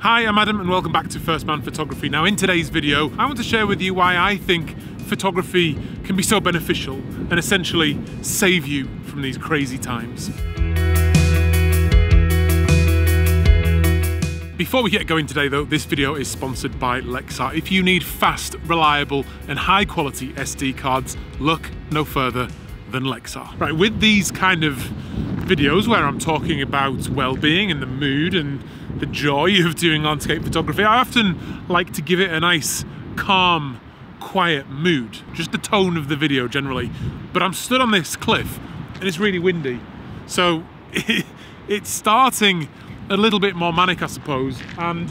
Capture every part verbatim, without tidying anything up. Hi, I'm Adam and welcome back to First Man Photography. Now in today's video, I want to share with you why I think photography can be so beneficial and essentially save you from these crazy times. Before we get going today though, this video is sponsored by Lexar. If you need fast, reliable and high quality S D cards, look no further than Lexar. Right, with these kind of videos where I'm talking about well-being and the mood and the joy of doing landscape photography, I often like to give it a nice, calm, quiet mood, just the tone of the video generally. But I'm stood on this cliff and it's really windy. So it, it's starting a little bit more manic, I suppose, and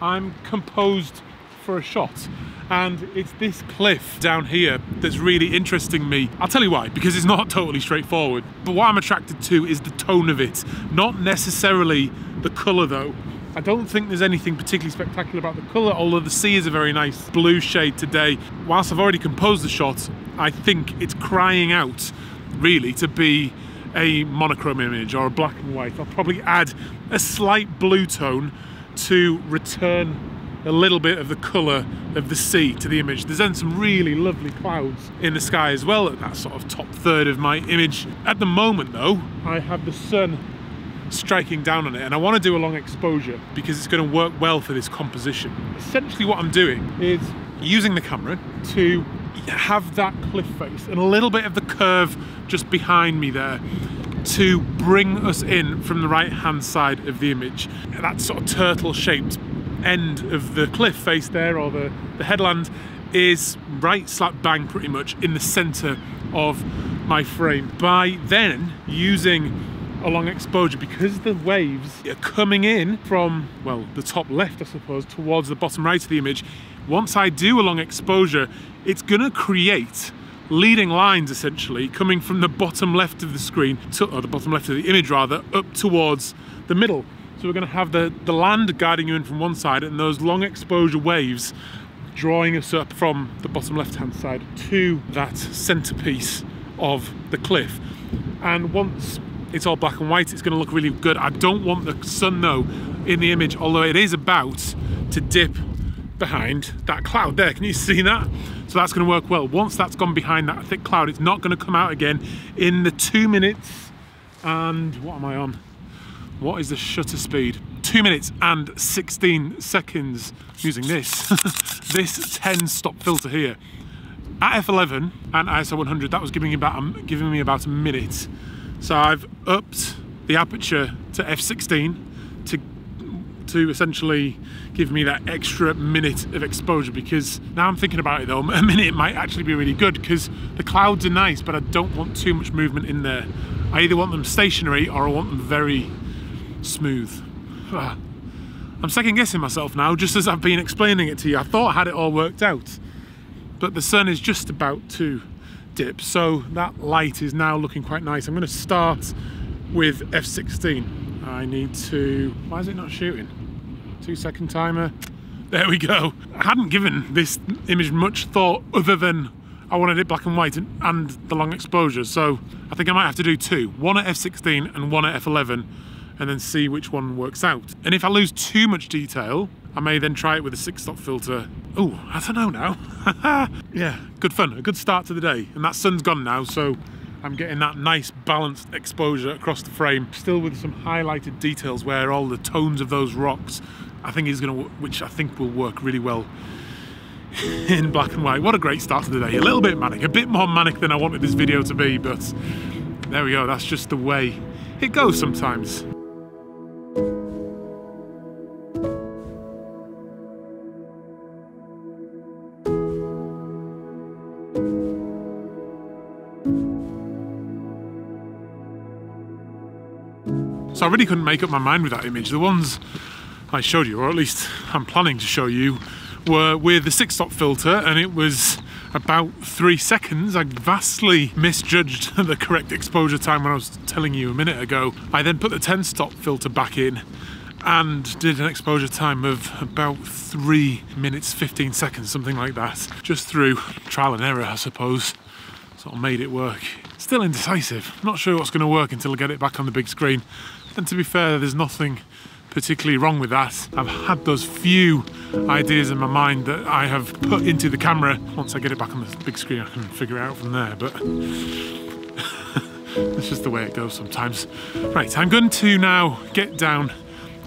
I'm composed for a shot. And it's this cliff down here that's really interesting me. I'll tell you why, because it's not totally straightforward. But what I'm attracted to is the tone of it, not necessarily the colour though. I don't think there's anything particularly spectacular about the colour, although the sea is a very nice blue shade today. Whilst I've already composed the shot, I think it's crying out, really, to be a monochrome image or a black and white. I'll probably add a slight blue tone to return a little bit of the colour of the sea to the image. There's then some really lovely clouds in the sky as well at that sort of top third of my image. At the moment though, I have the sun striking down on it and I want to do a long exposure because it's going to work well for this composition. Essentially what I'm doing is using the camera to have that cliff face and a little bit of the curve just behind me there to bring us in from the right hand side of the image. That sort of turtle shaped end of the cliff face there, or the, the headland, is right slap bang pretty much in the centre of my frame. By then using a long exposure, because the waves are coming in from, well, the top left I suppose towards the bottom right of the image, once I do a long exposure it's gonna create leading lines essentially coming from the bottom left of the screen to, or the bottom left of the image rather, up towards the middle. So we're going to have the, the land guiding you in from one side and those long exposure waves drawing us up from the bottom left hand side to that centerpiece of the cliff. And once it's all black and white it's going to look really good. I don't want the sun though in the image, although it is about to dip behind that cloud there. Can you see that? So that's going to work well. Once that's gone behind that thick cloud it's not going to come out again in the two minutes, and what am I on? What is the shutter speed? two minutes and sixteen seconds using this this ten stop filter here. At f eleven and I S O one hundred that was giving me about um, giving me about a minute. So I've upped the aperture to f sixteen to to essentially give me that extra minute of exposure, because now I'm thinking about it though, a minute might actually be really good because the clouds are nice but I don't want too much movement in there. I either want them stationary or I want them very smooth. I'm second guessing myself now, just as I've been explaining it to you. I thought I had it all worked out, but the sun is just about to dip, so that light is now looking quite nice. I'm going to start with f sixteen. I need to... why is it not shooting? Two second timer. There we go. I hadn't given this image much thought other than I wanted it black and white and, and the long exposure, so I think I might have to do two. One at f sixteen and one at f eleven, and then see which one works out. And if I lose too much detail, I may then try it with a six stop filter. Oh, I don't know now. Yeah, good fun, a good start to the day. And that sun's gone now, so I'm getting that nice balanced exposure across the frame, still with some highlighted details where all the tones of those rocks, I think is gonna, which I think will work really well in black and white. What a great start to the day. A little bit manic, a bit more manic than I wanted this video to be, but there we go, that's just the way it goes sometimes. So I really couldn't make up my mind with that image. The ones I showed you, or at least I'm planning to show you, were with the six stop filter and it was about three seconds. I vastly misjudged the correct exposure time when I was telling you a minute ago. I then put the ten stop filter back in and did an exposure time of about three minutes fifteen seconds, something like that. Just through trial and error, I suppose, sort of made it work. Still indecisive. Not sure what's going to work until I get it back on the big screen. And to be fair, there's nothing particularly wrong with that. I've had those few ideas in my mind that I have put into the camera. Once I get it back on the big screen, I can figure it out from there, but that's just the way it goes sometimes. Right, I'm going to now get down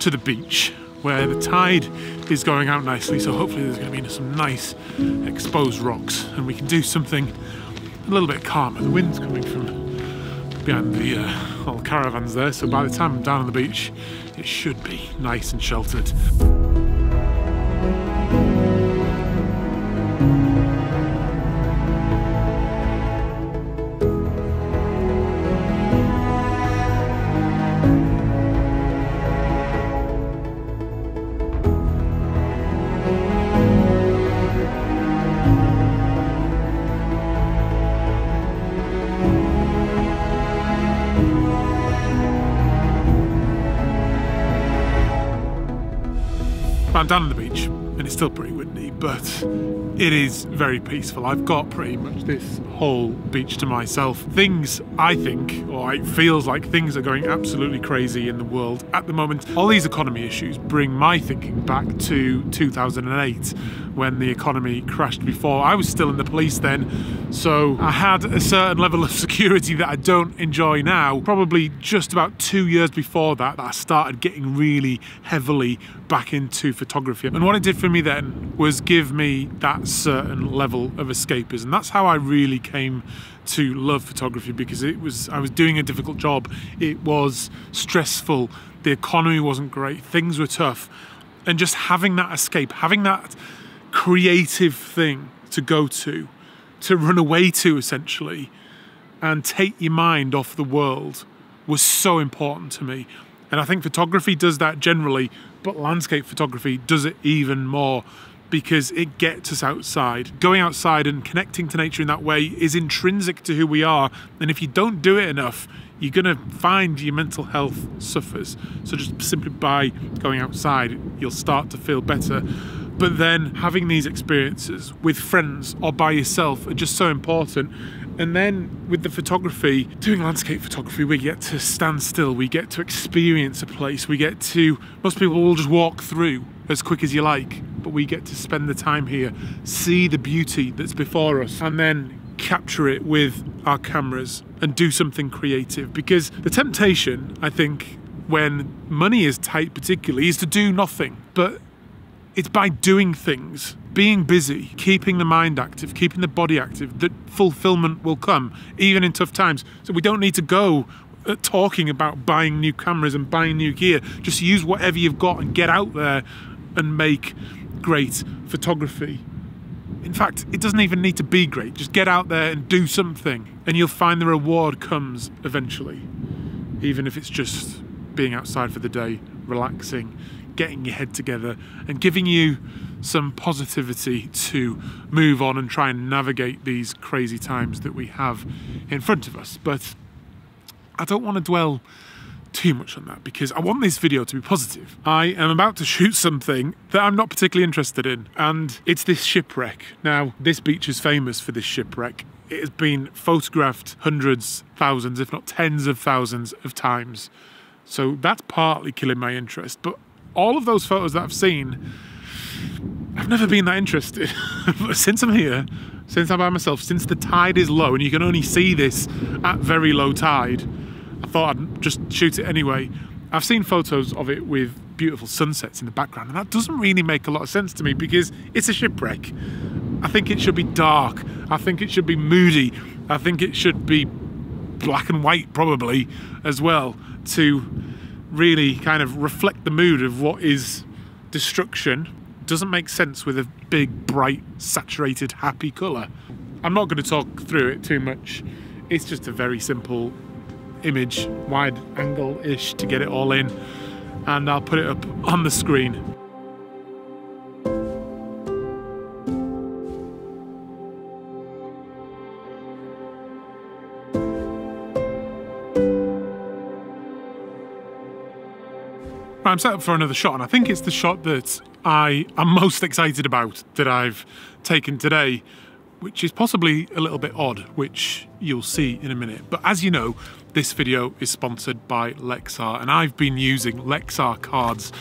to the beach where the tide is going out nicely, so hopefully there's going to be some nice exposed rocks and we can do something a little bit calmer. The wind's coming from behind the uh, little caravans there, so by the time I'm down on the beach it should be nice and sheltered. I'm down on the beach and it's still pretty windy, but it is very peaceful. I've got pretty much this whole beach to myself. Things, I think, or it feels like things are going absolutely crazy in the world at the moment. All these economy issues bring my thinking back to two thousand eight, when the economy crashed before. I was still in the police then, so I had a certain level of security that I don't enjoy now. Probably just about two years before that, that I started getting really heavily back into photography. And what it did for me then was give me that certain level of escapism. And that's how I really came to love photography, because it was, I was doing a difficult job. It was stressful. The economy wasn't great. Things were tough. And just having that escape, having that creative thing to go to, to run away to essentially, and take your mind off the world was so important to me. And I think photography does that generally, but landscape photography does it even more, because it gets us outside. Going outside and connecting to nature in that way is intrinsic to who we are, and if you don't do it enough, you're gonna find your mental health suffers. So just simply by going outside, you'll start to feel better. But then having these experiences with friends or by yourself are just so important. And then with the photography, doing landscape photography, we get to stand still, we get to experience a place, we get to, most people will just walk through as quick as you like, but we get to spend the time here, see the beauty that's before us, and then capture it with our cameras and do something creative. Because the temptation, I think, when money is tight particularly, is to do nothing. But it's by doing things, being busy, keeping the mind active, keeping the body active, that fulfillment will come, even in tough times. So we don't need to go talking about buying new cameras and buying new gear. Just use whatever you've got and get out there and make great photography. In fact, it doesn't even need to be great. Just get out there and do something, and you'll find the reward comes eventually. Even if it's just being outside for the day, relaxing, getting your head together and giving you some positivity to move on and try and navigate these crazy times that we have in front of us. But I don't want to dwell too much on that, because I want this video to be positive. I am about to shoot something that I'm not particularly interested in, and it's this shipwreck. Now, this beach is famous for this shipwreck. It has been photographed hundreds, thousands, if not tens of thousands of times. So that's partly killing my interest, but all of those photos that I've seen, I've never been that interested. But since I'm here, since I'm by myself, since the tide is low, and you can only see this at very low tide, I thought I'd just shoot it anyway. I've seen photos of it with beautiful sunsets in the background, and that doesn't really make a lot of sense to me, because it's a shipwreck. I think it should be dark. I think it should be moody. I think it should be black and white, probably, as well, to really kind of reflect the mood of what is destruction. Doesn't make sense with a big, bright, saturated, happy colour. I'm not going to talk through it too much. It's just a very simple image, wide angle-ish to get it all in, and I'll put it up on the screen. I'm set up for another shot, and I think it's the shot that I am most excited about that I've taken today, which is possibly a little bit odd, which you'll see in a minute. But as you know, This video is sponsored by Lexar, and I've been using Lexar cards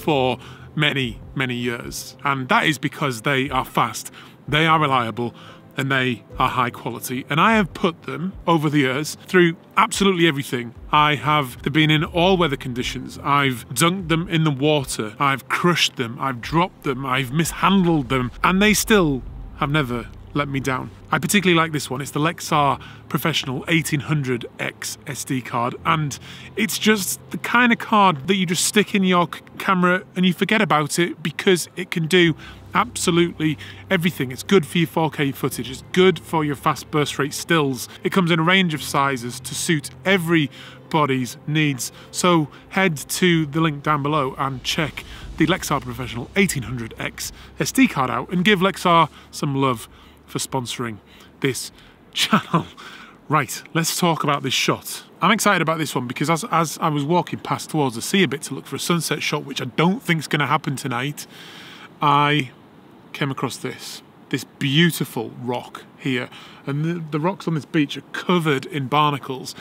for many, many years. And that is because they are fast, they are reliable, and they are high quality. And I have put them over the years through absolutely everything. I have they've been in all weather conditions. I've dunked them in the water. I've crushed them. I've dropped them. I've mishandled them. And they still have never let me down. I particularly like this one. It's the Lexar Professional eighteen hundred X S D card, and it's just the kind of card that you just stick in your camera and you forget about it because it can do absolutely everything. It's good for your four K footage, it's good for your fast burst rate stills. It comes in a range of sizes to suit everybody's needs. So head to the link down below and check the Lexar Professional eighteen hundred X S D card out, and give Lexar some love for sponsoring this channel. Right, let's talk about this shot. I'm excited about this one because as, as I was walking past towards the sea a bit to look for a sunset shot, which I don't think is going to happen tonight, I came across this, this beautiful rock here. And the, the rocks on this beach are covered in barnacles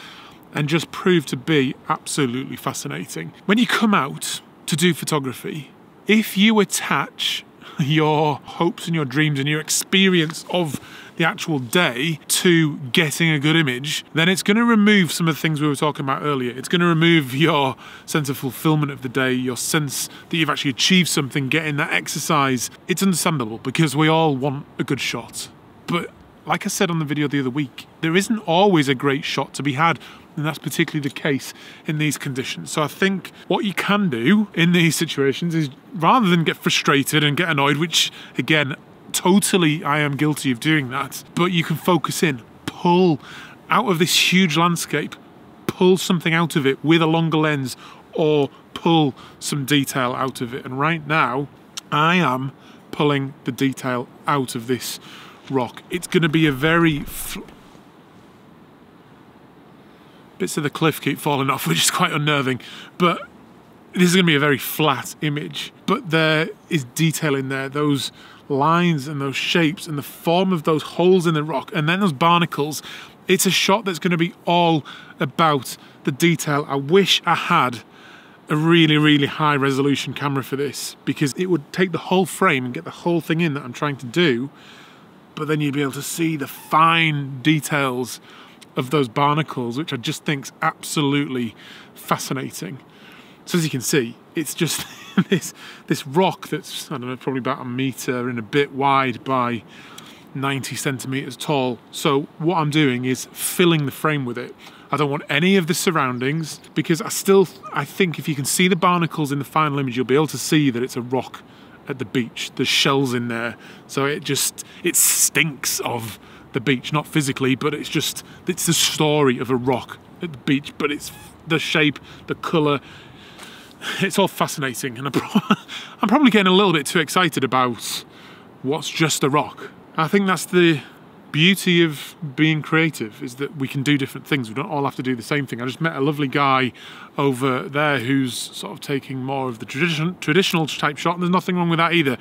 and just prove to be absolutely fascinating. When you come out to do photography, if you attach your hopes and your dreams and your experience of the actual day to getting a good image, then it's going to remove some of the things we were talking about earlier. It's going to remove your sense of fulfillment of the day, your sense that you've actually achieved something, getting that exercise. It's understandable because we all want a good shot. But like I said on the video the other week, there isn't always a great shot to be had. And that's particularly the case in these conditions. So I think what you can do in these situations is, rather than get frustrated and get annoyed, which again, totally I am guilty of doing that, but you can focus in, pull out of this huge landscape, pull something out of it with a longer lens, or pull some detail out of it. And right now, I am pulling the detail out of this rock. It's gonna be a very fl- Bits of the cliff keep falling off, which is quite unnerving, but this is going to be a very flat image. But there is detail in there, those lines and those shapes and the form of those holes in the rock and then those barnacles. It's a shot that's going to be all about the detail. I wish I had a really, really high resolution camera for this, because it would take the whole frame and get the whole thing in that I'm trying to do, but then you'd be able to see the fine details of those barnacles, which I just think's absolutely fascinating. So as you can see, it's just this this rock that's, I don't know, probably about a meter and a bit wide by ninety centimeters tall. So what I'm doing is filling the frame with it. I don't want any of the surroundings, because I still, I think if you can see the barnacles in the final image, you'll be able to see that it's a rock at the beach. There's shells in there. So it just, it stinks of the beach, not physically, but it's just, it's the story of a rock at the beach, but it's the shape, the colour, it's all fascinating. And I'm, pro I'm probably getting a little bit too excited about what's just a rock. I think that's the beauty of being creative, is that we can do different things. We don't all have to do the same thing. I just met a lovely guy over there who's sort of taking more of the tradition traditional type shot, and there's nothing wrong with that either.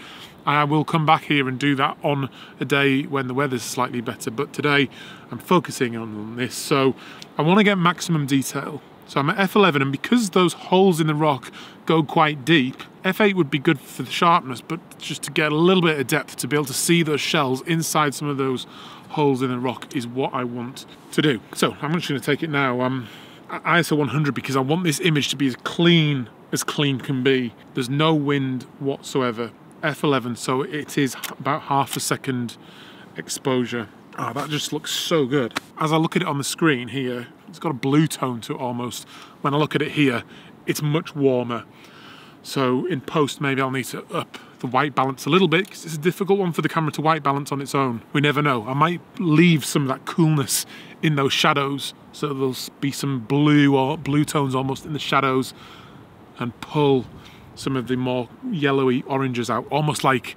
I will come back here and do that on a day when the weather's slightly better, but today I'm focusing on this. So I want to get maximum detail. So I'm at F eleven, and because those holes in the rock go quite deep, F eight would be good for the sharpness, but just to get a little bit of depth, to be able to see those shells inside some of those holes in the rock is what I want to do. So I'm just going to take it now. Um, I S O one hundred, because I want this image to be as clean as clean can be. There's no wind whatsoever. F eleven, so it is about half a second exposure. Oh, that just looks so good. As I look at it on the screen here, it's got a blue tone to it almost. When I look at it here, it's much warmer. So in post, maybe I'll need to up the white balance a little bit, because it's a difficult one for the camera to white balance on its own. We never know. I might leave some of that coolness in those shadows, so there'll be some blue or blue tones almost in the shadows, and pull some of the more yellowy oranges out, almost like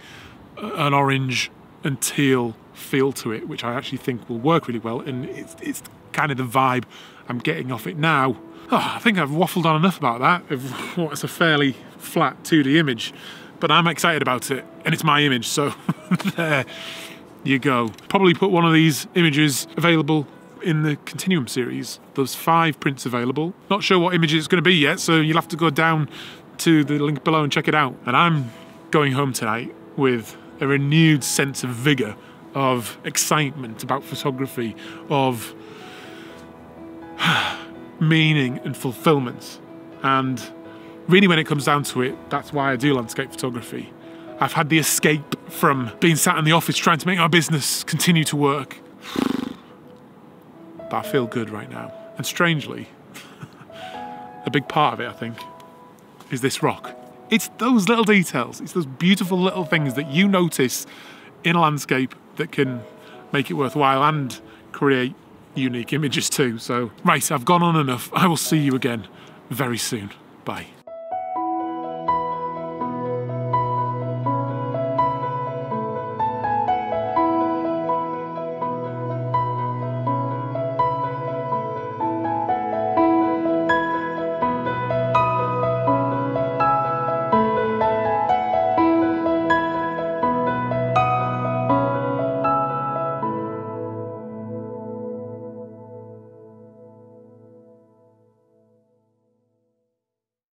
an orange and teal feel to it, which I actually think will work really well, and it's, it's kind of the vibe I'm getting off it now. Oh, I think I've waffled on enough about that, of what's a fairly flat two D image, but I'm excited about it, and it's my image, so there you go. Probably put one of these images available in the Continuum series. There's five prints available. Not sure what image it's going to be yet, so you'll have to go down to the link below and check it out. And I'm going home tonight with a renewed sense of vigor, of excitement about photography, of meaning and fulfillment. And really, when it comes down to it, that's why I do landscape photography. I've had the escape from being sat in the office trying to make my business continue to work. But I feel good right now. And strangely, a big part of it, I think, is this rock. It's those little details. It's those beautiful little things that you notice in a landscape that can make it worthwhile and create unique images too. So, right, I've gone on enough. I will see you again very soon. Bye.